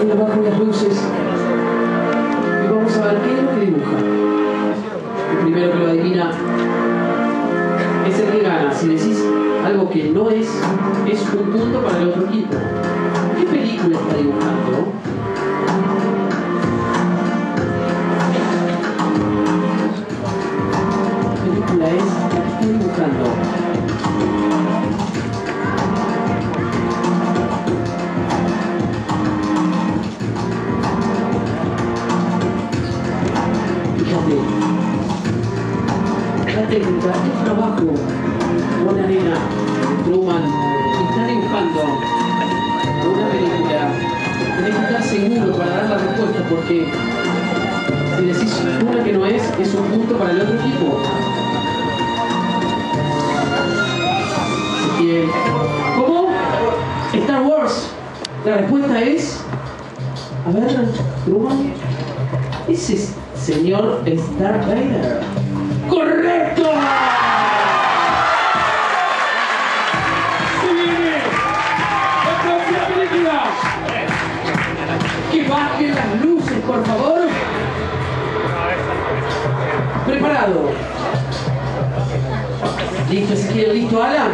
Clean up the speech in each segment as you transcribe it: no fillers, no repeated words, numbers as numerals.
y debajo de las luces, y vamos a ver qué es lo que dibuja. El primero que lo adivina es el que gana. Si decís algo que no es, es un punto para el otro equipo. ¿Qué película está dibujando? ¿Qué película es la que está dibujando? Técnica, es trabajo, una nena, Truman, está dibujando una película. Tenés que estar seguro para dar la respuesta, porque si decís una que no es, es un punto para el otro equipo. ¿Cómo? Star Wars. La respuesta es... A ver, Truman. Ese señor Star Rider. ¡Correcto! ¡Se viene la próxima película! ¡Que bajen las luces, por favor! ¿Preparado? ¿Listo, Ezequiel? ¿Listo, Alan?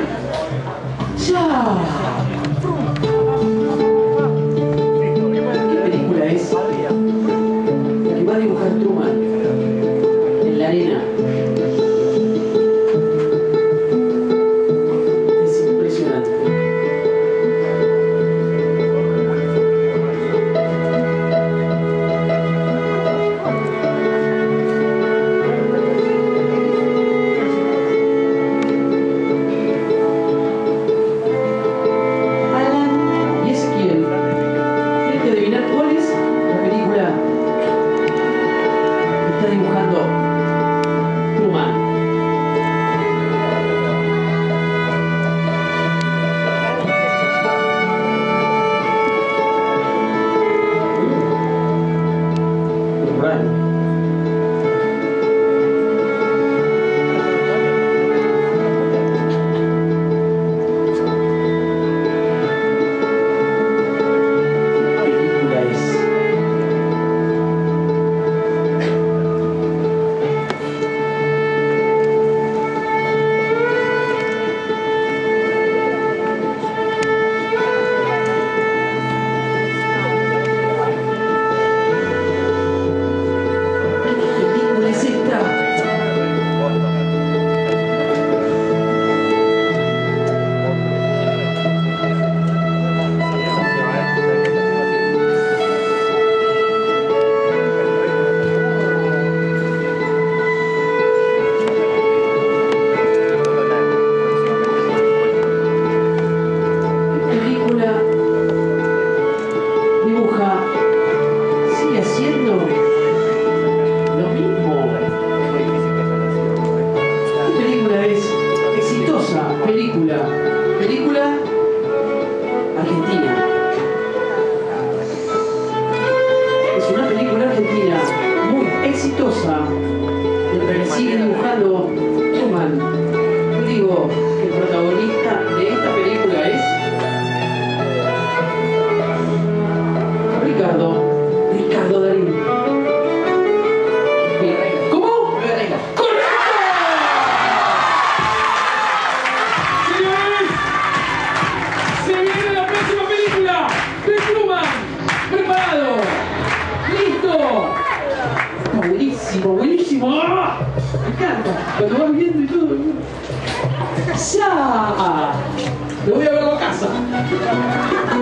¡Ya! ¿Qué película es? La que va a dibujar Truman en la arena. ¡Ya! Lo voy a ver a casa.